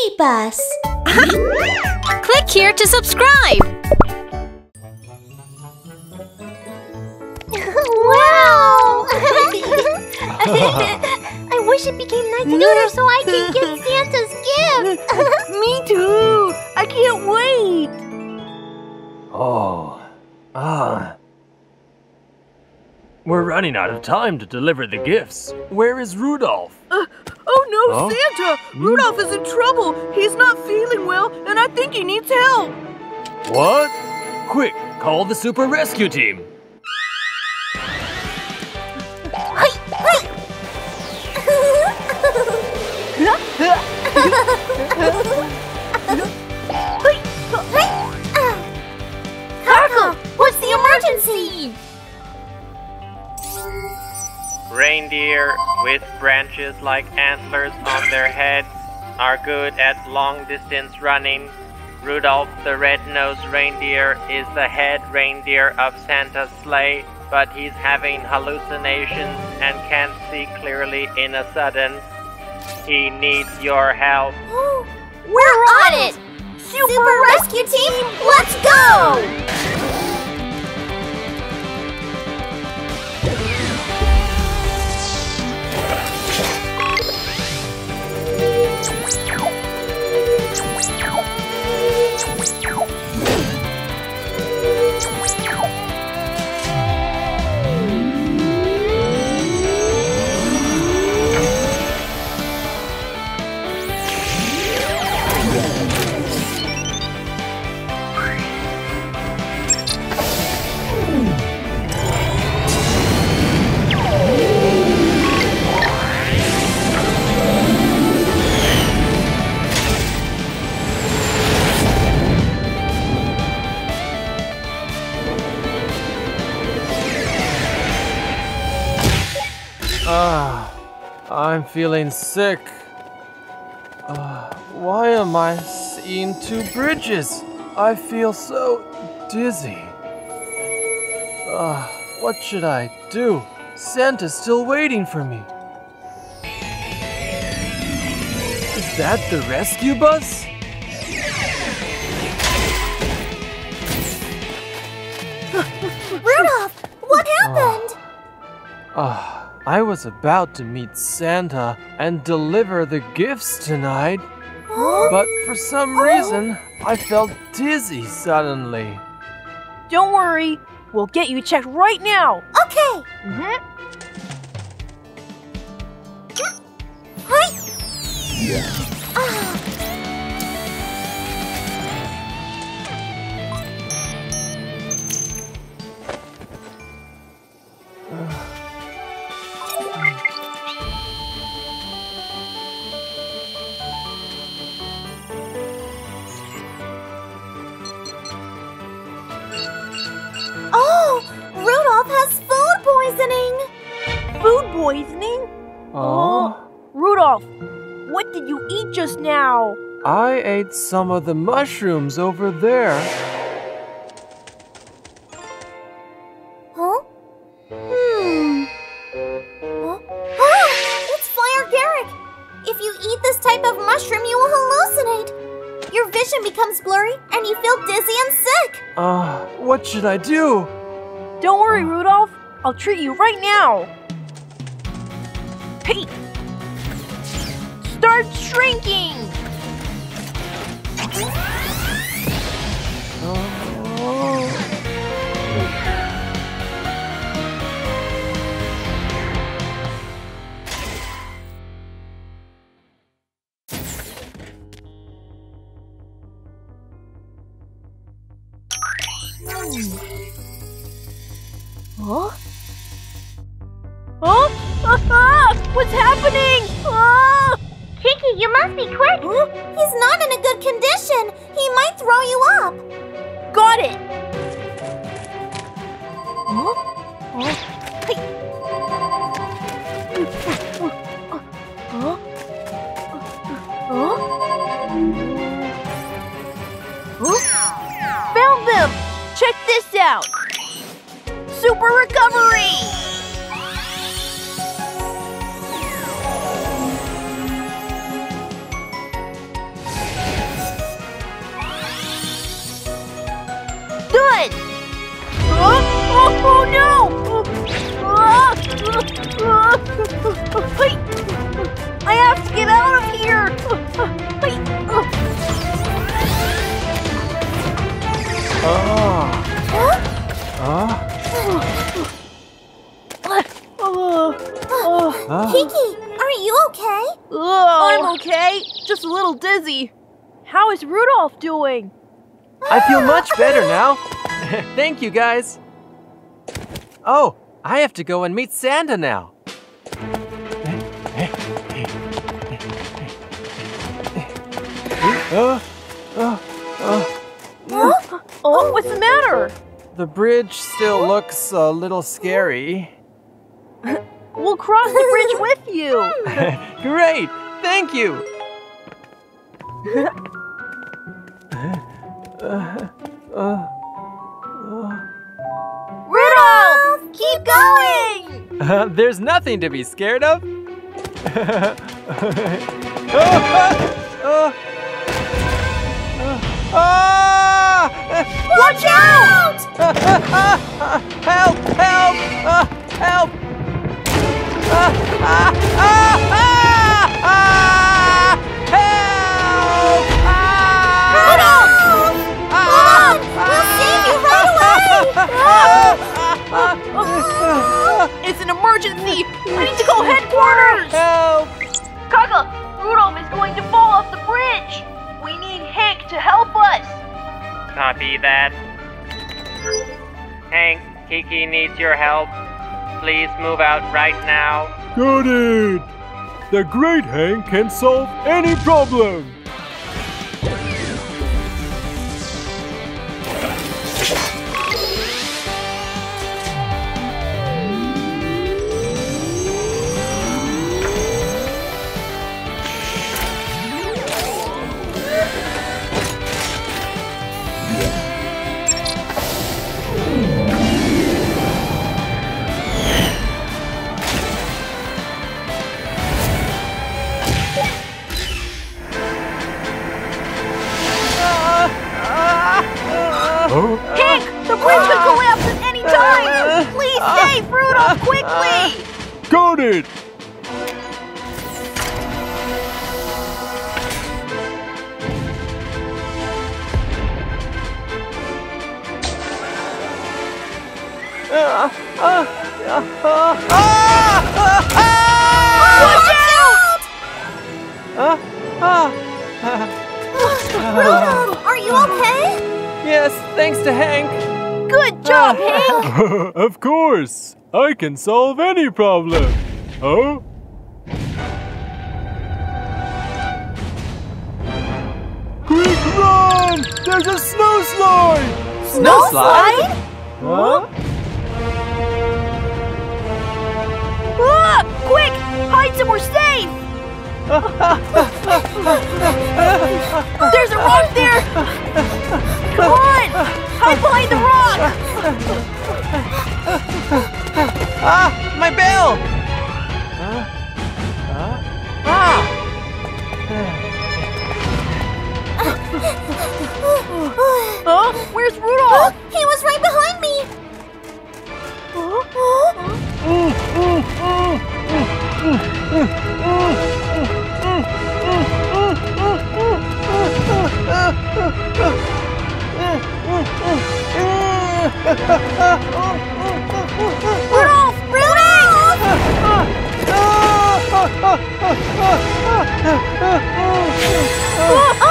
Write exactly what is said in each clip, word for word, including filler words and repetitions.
Mini Bus. Click here to subscribe. Wow! I wish it became nineteen order so I can get Santa's gift. Me too. I can't wait. Oh, ah. Uh. We're running out of time to deliver the gifts. Where is Rudolph? Uh, oh no, huh? Santa! Rudolph is in trouble. He's not feeling well, and I think he needs help. What? Quick, call the super rescue team. Kaka, what's the emergency? Reindeer with branches like antlers on their heads are good at long-distance running. Rudolph the red-nosed reindeer is the head reindeer of Santa's sleigh, but he's having hallucinations and can't see clearly in a sudden. He needs your help. We're, We're on it! it. Super, Super Rescue, Rescue Team, let's go! Ah, I'm feeling sick. Uh, why am I seeing two bridges? I feel so dizzy. Uh, what should I do? Santa's still waiting for me. Is that the rescue bus? Rudolph, what happened? Ah. Uh, uh, I was about to meet Santa and deliver the gifts tonight, but for some reason, I felt dizzy suddenly. Don't worry, we'll get you checked right now. Okay. Mm-hmm. Hi. Yeah. Ah. I ate some of the mushrooms over there. Huh? Hmm. Huh? Ah! It's Fly Agaric! If you eat this type of mushroom, you will hallucinate. Your vision becomes blurry and you feel dizzy and sick. Uh, what should I do? Don't worry, Rudolph. I'll treat you right now. Pete! Start shrinking! Huh? Huh? What's happening? Oh! Kiki, you must be quick. Huh? He's not in a good condition. He might throw you up. Got it. Huh? Huh? Hey. Huh? Huh? Huh? Found them. Check this out. Super recovery! Oh no! I have to get out of here! Oh. Huh? Oh. Oh. Oh. Oh. Kiki, are you okay? Oh. I'm okay, just a little dizzy. How is Rudolph doing? I feel much better now. Thank you, guys. Oh, I have to go and meet Santa now. Oh, oh, oh. Huh? Oh, what's the matter? The bridge still looks a little scary. We'll cross the bridge with you. Great, thank you. Uh, uh, uh. Rudolph, keep going! Uh, there's nothing to be scared of. Watch out! Help! Help! Uh, help! Uh, uh, uh, uh, uh, help! Uh, Rudolph! We'll save you right away! It's an emergency! I need to call headquarters! Help! Kaka, Rudolph is going to fall off the bridge! We need Hank to help us! Copy that. Hank, Kiki needs your help. Please move out right now. Got it! The great Hank can solve any problem! Of course, I can solve any problem. Oh? Quick run! There's a snow slide! Snow slide? Huh? Ah, quick! Hide somewhere safe! There's a rock there! Come on! Hide behind the rock! Ah, my bell! Huh? Huh? Ah! Huh? Where's Rudolph? He was right behind me! Rudolph! Rudolph!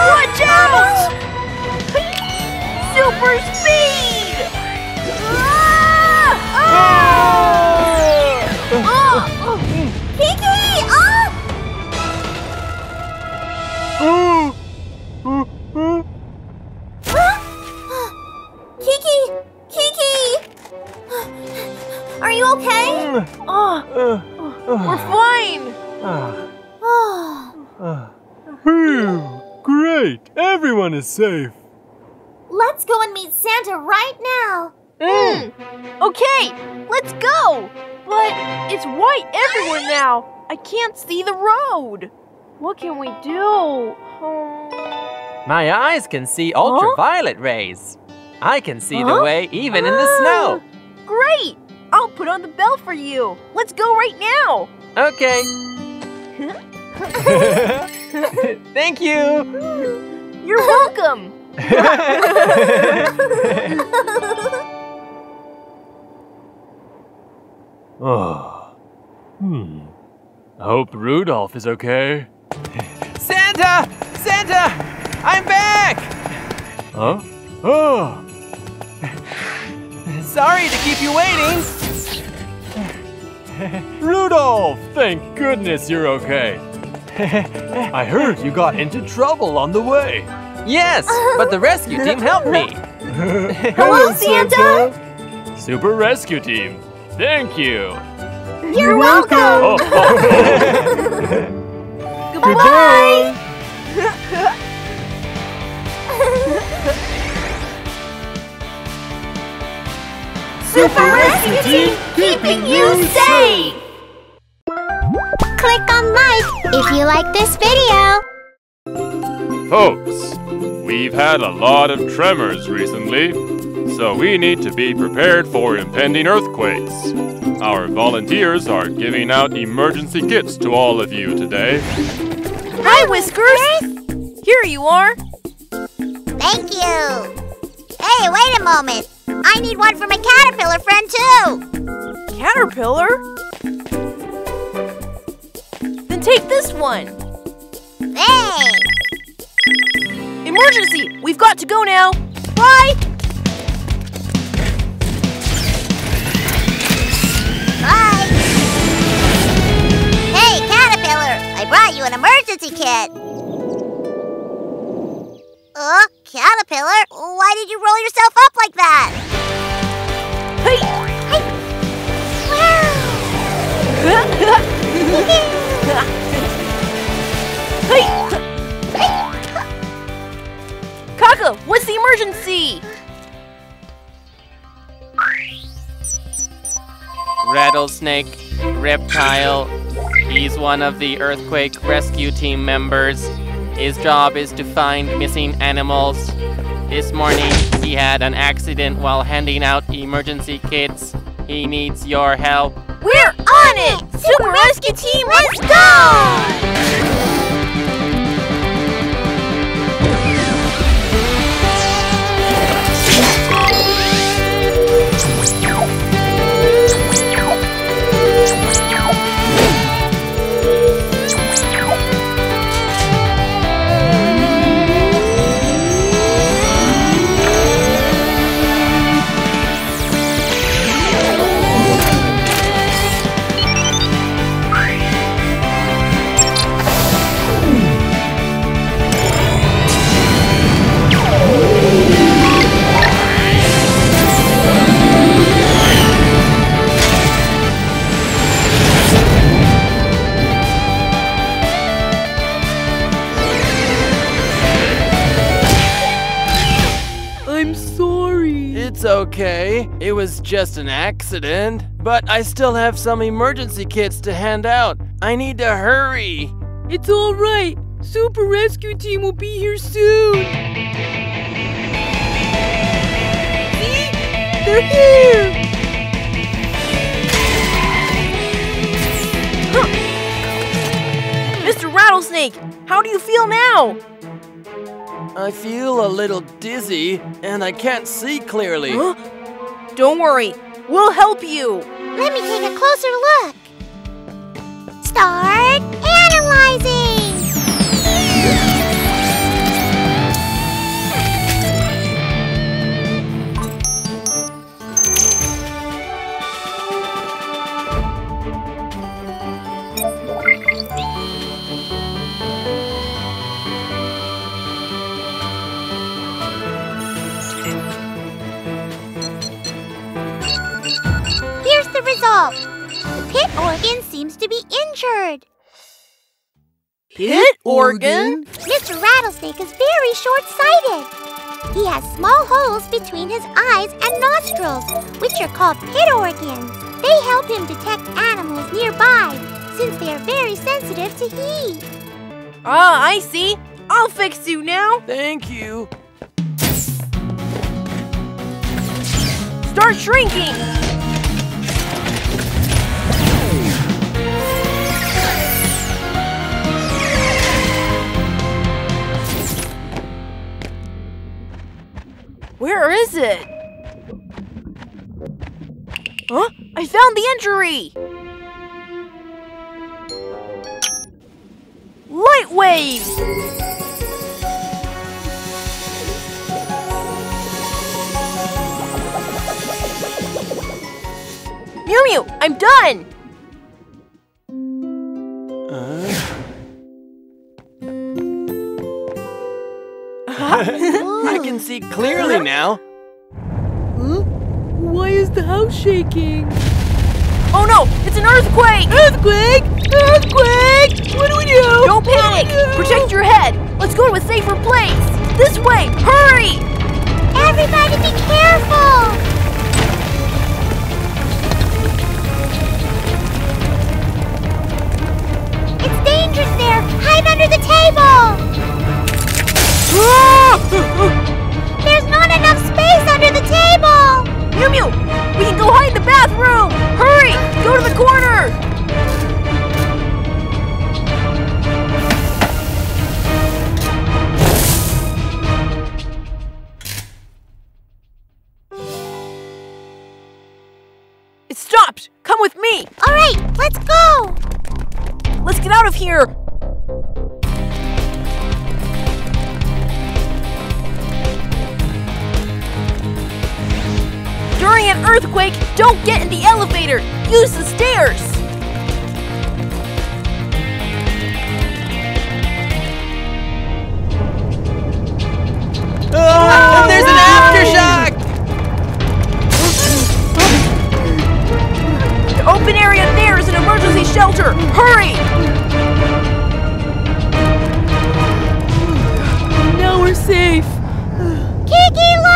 Watch out! Super speed! Kiki! Up! Kiki! Kiki! Are you okay? Mm. Oh, uh, uh, we're fine! Uh, oh. Phew! Great! Everyone is safe! Let's go and meet Santa right now! Mm. Mm. Okay! Let's go! But it's white everywhere now! I can't see the road! What can we do? Um... My eyes can see ultraviolet huh? rays! I can see huh? the way even ah, in the snow. Great! Great! I'll put on the bell for you. Let's go right now. Okay. Thank you. You're welcome. Oh. Hmm. I hope Rudolph is okay. Santa! Santa! I'm back! Huh? Oh. Sorry to keep you waiting. Rudolph, thank goodness you're okay. I heard you got into trouble on the way. Yes, but the rescue team helped me. Hello, Santa! Super rescue team, thank you. You're welcome. Oh, oh. Goodbye. Super rescue team, keeping you safe. Click on like if you like this video. Folks, we've had a lot of tremors recently, so we need to be prepared for impending earthquakes. Our volunteers are giving out emergency kits to all of you today. Hi, Whiskers! Here you are. Thank you. Hey, wait a moment. I need one for my caterpillar friend, too. Caterpillar? Then take this one. Thanks. Emergency! We've got to go now! Bye! Bye! Hey, Caterpillar! I brought you an emergency kit! Oh, Caterpillar, why did you roll yourself up like that? Hey! Hey! Wow! Hey! Kaka, what's the emergency? Rattlesnake, Reptile, he's one of the earthquake rescue team members. His job is to find missing animals. This morning, he had an accident while handing out emergency kits. He needs your help. We're on it! Super Rescue Team, let's go! It's okay, it was just an accident, but I still have some emergency kits to hand out. I need to hurry. It's all right, Super Rescue Team will be here soon. See? They're here. Huh. Mister Rattlesnake, how do you feel now? I feel a little dizzy, and I can't see clearly. Huh? Don't worry, we'll help you. Let me take a closer look. Start analyzing. Result. The pit organ seems to be injured. Pit organ? Mister Rattlesnake is very short-sighted. He has small holes between his eyes and nostrils, which are called pit organs. They help him detect animals nearby, since they are very sensitive to heat. Ah, I see. I'll fix you now. Thank you. Start shrinking. Where is it? Huh? I found the injury! Light waves! Miu Miu, I'm done! I can see clearly now. Huh? Why is the house shaking? Oh no! It's an earthquake! Earthquake! Earthquake! What do we do? Don't panic! Do do? Protect your head! Let's go to a safer place! This way! Hurry! Everybody be careful! It's dangerous there! Hide under the table! There's not enough space under the table! Mew Mew! We can go hide in the bathroom! Hurry! Go to the corner! It stopped! Come with me! Alright, let's go! Let's get out of here! During an earthquake, don't get in the elevator! Use the stairs! Oh, oh there's no! an aftershock! The open area there is an emergency shelter! Hurry! Now we're safe! Kiki, look!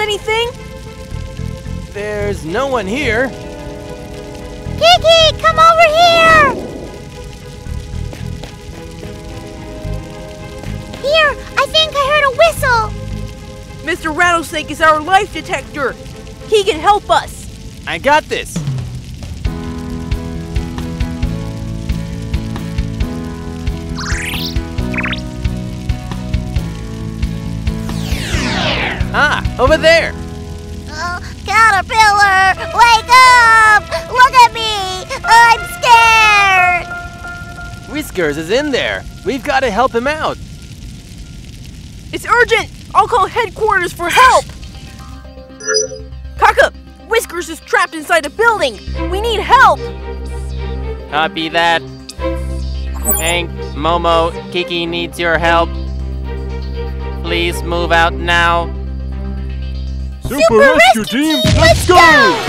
Anything? There's no one here. Kiki, come over here! Here, I think I heard a whistle. Mister Rattlesnake is our life detector. He can help us. I got this. Ah, over there! Oh, Caterpillar! Wake up! Look at me! I'm scared! Whiskers is in there. We've got to help him out. It's urgent! I'll call headquarters for help! Kaka! Whiskers is trapped inside a building! We need help! Copy that. Hank, Momo, Kiki needs your help. Please move out now. Super, Super Rescue, Rescue Team, Team let's, let's go! go!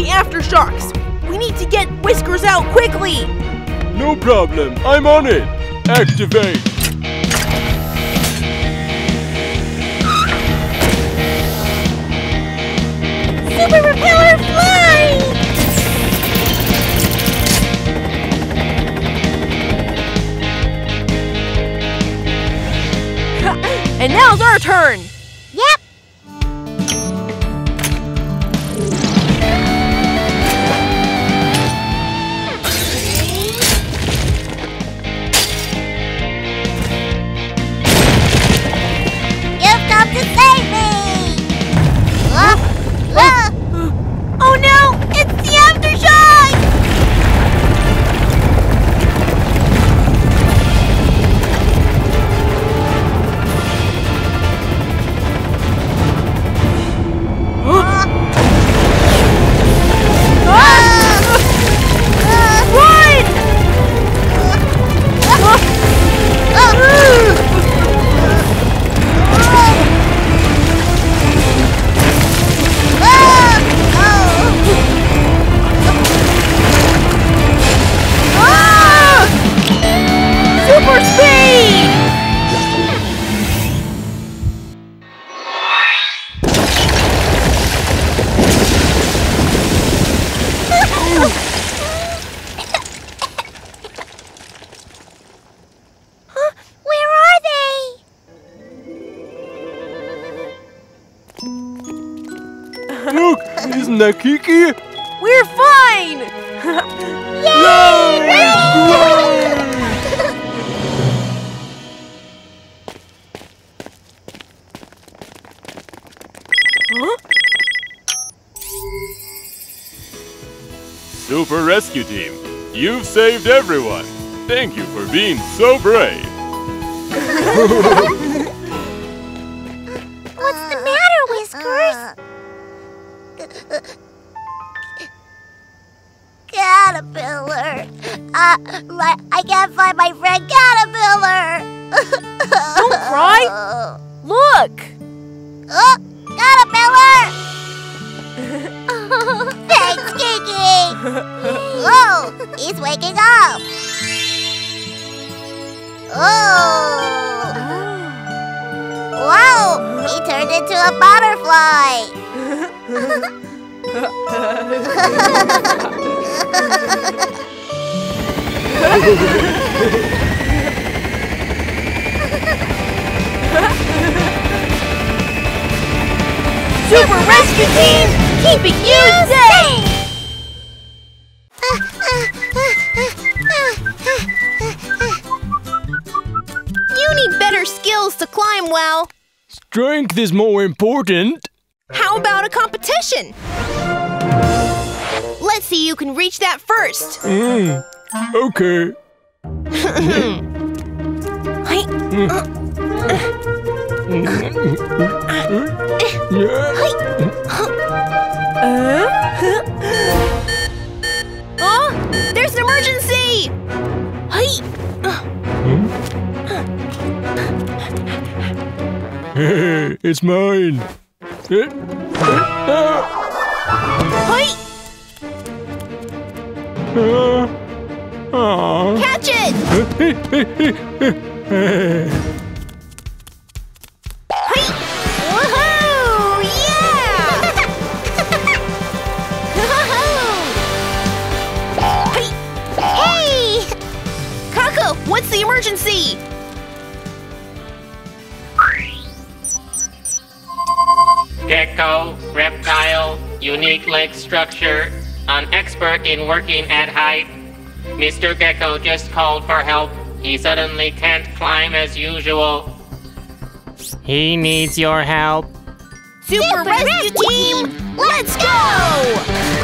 Aftershocks! We need to get Whiskers out quickly! No problem, I'm on it! Activate! Super Repeller fly! And now's our turn! Yep! Isn't that Kiki? We're fine! Yay! Huh? Super Rescue Team, you've saved everyone! Thank you for being so brave! What's the matter, Whiskers? Caterpillar! Uh, my, I can't find my friend Caterpillar! Don't cry! Look! Oh, Caterpillar! Thanks, Gigi! Whoa! He's waking up! Oh! Wow! He turned into a butterfly! Super Rescue Team, keeping you safe! Skills to climb well. Strength is more important. How about a competition? Let's see who can reach that first. Mm. Okay. Oh, there's an emergency! Hey, it's mine. Hi. Catch it! Hi. Woohoo! Yeah! Hey! Kaka, what's the emergency? Gecko, reptile, unique leg structure, an expert in working at height. Mister Gecko just called for help. He suddenly can't climb as usual. He needs your help. Super, Super Rescue, Rescue Team, team. Let's go!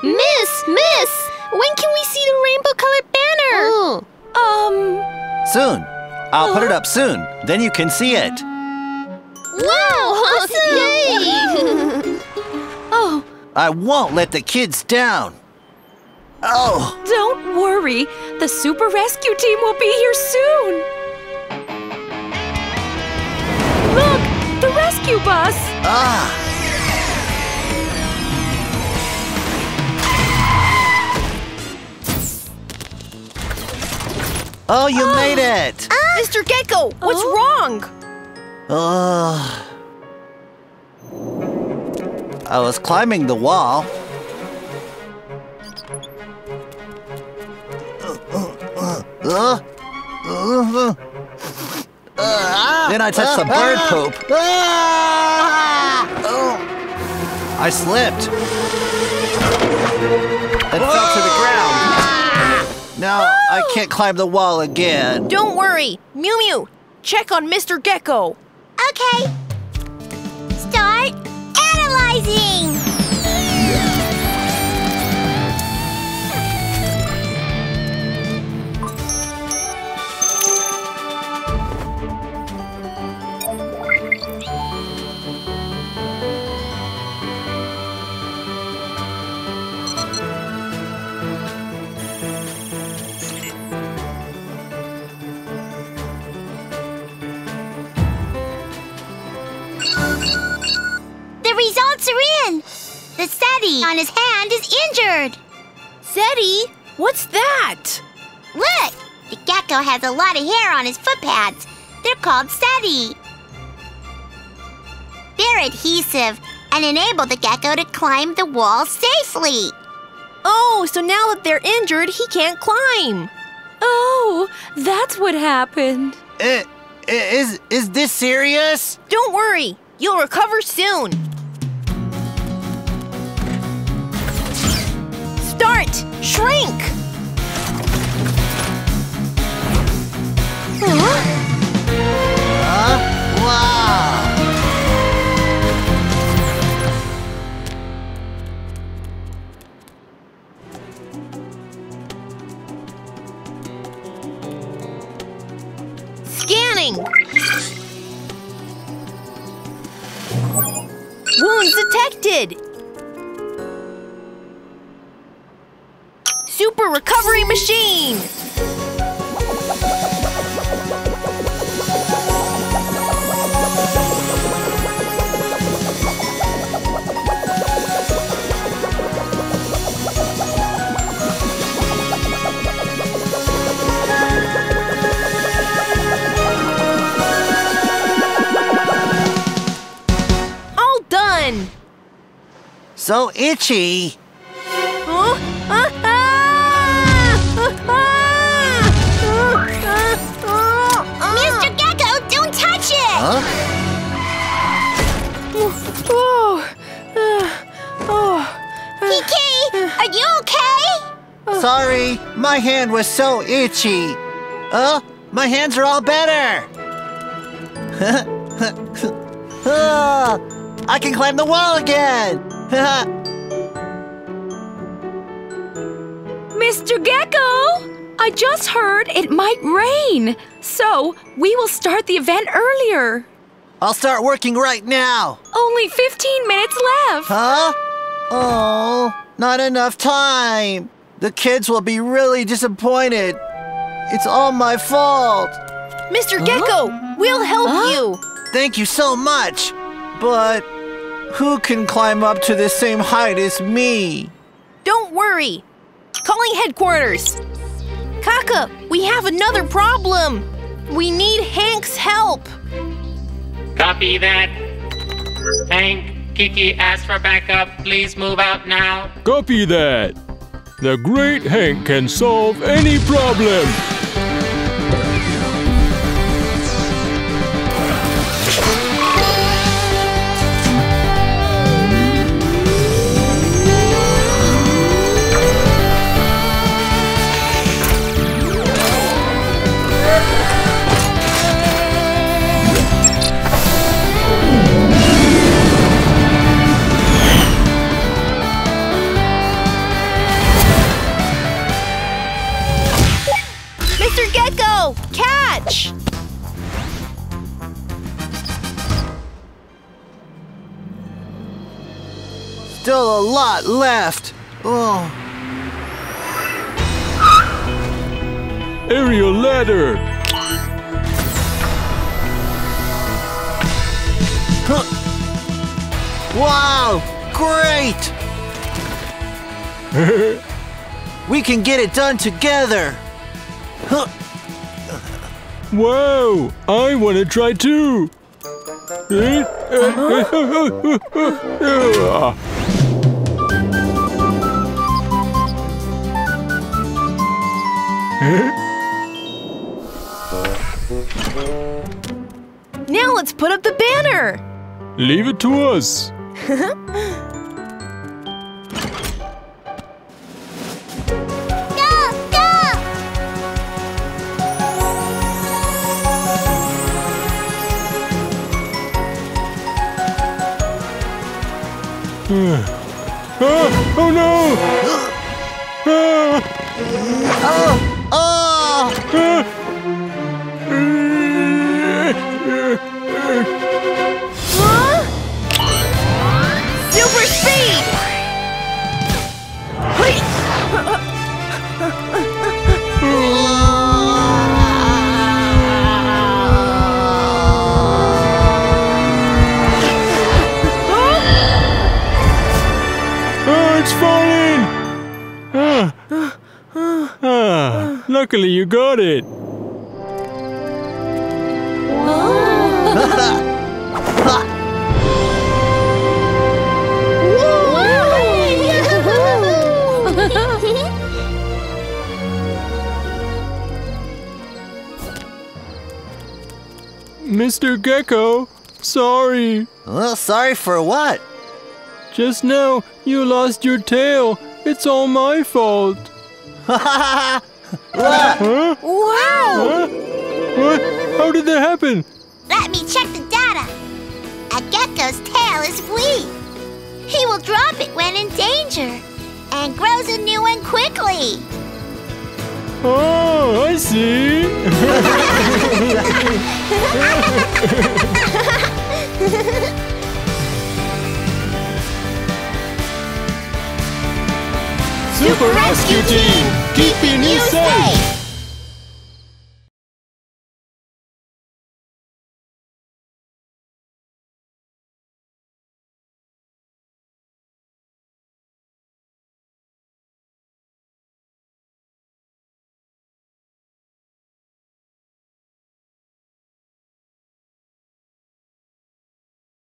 Miss, miss! When can we see the rainbow-colored banner? Ooh. Um... Soon. I'll uh, put it up soon. Then you can see it. Wow! Awesome! Yay! Oh. I won't let the kids down. Oh. Don't worry. The Super Rescue Team will be here soon. Look! The rescue bus! Ah! Oh, you oh. made it! Uh, Mister Gecko, what's oh. wrong? Uh, I was climbing the wall. Then I touched the bird poop. I slipped. It Whoa. fell to the ground. Now, oh! I can't climb the wall again. Don't worry. Mew Mew, check on Mister Gecko. Okay. Start analyzing. SETI on his hand is injured. SETI? What's that? Look! The gecko has a lot of hair on his foot pads. They're called SETI. They're adhesive and enable the gecko to climb the wall safely. Oh, so now that they're injured, he can't climb. Oh, that's what happened. Uh, is, is this serious? Don't worry. You'll recover soon. Start! Shrink! Huh? Huh? Wow! Scanning! Wounds detected! Super recovery machine! All done! So itchy! Huh? Huh? Mister Gecko, don't touch it! Huh? Whoa! Uh, oh. Kiki, are you okay? Sorry, my hand was so itchy. Uh, my hands are all better. uh, I can climb the wall again. Mister Gecko! I just heard it might rain, so we will start the event earlier. I'll start working right now. Only fifteen minutes left. Huh? Oh, not enough time. The kids will be really disappointed. It's all my fault. Mister Gecko, huh? We'll help huh? you. Thank you so much. But who can climb up to the same height as me? Don't worry. Calling headquarters. Kaka, we have another problem. We need Hank's help. Copy that. Hank, Kiki asked for backup. Please move out now. Copy that. The great Hank can solve any problem. Still a lot left. Oh. Aerial ladder. Huh. Wow, great. We can get it done together. Huh. Whoa, I want to try too. Uh-huh. Now let's put up the banner. Leave it to us. ah, oh no! ah. Oh! Oh! Huh? Super speed! It's falling! Ah. Ah. Luckily you got it! Mister Gecko, sorry. Well, sorry for what? Just now, you lost your tail. It's all my fault. Ha ha ha! Wow! Huh? What? How did that happen? Let me check the data. A gecko's tail is weak. He will drop it when in danger and grows a new one quickly. Oh, I see. Super Rescue Team, keeping you safe.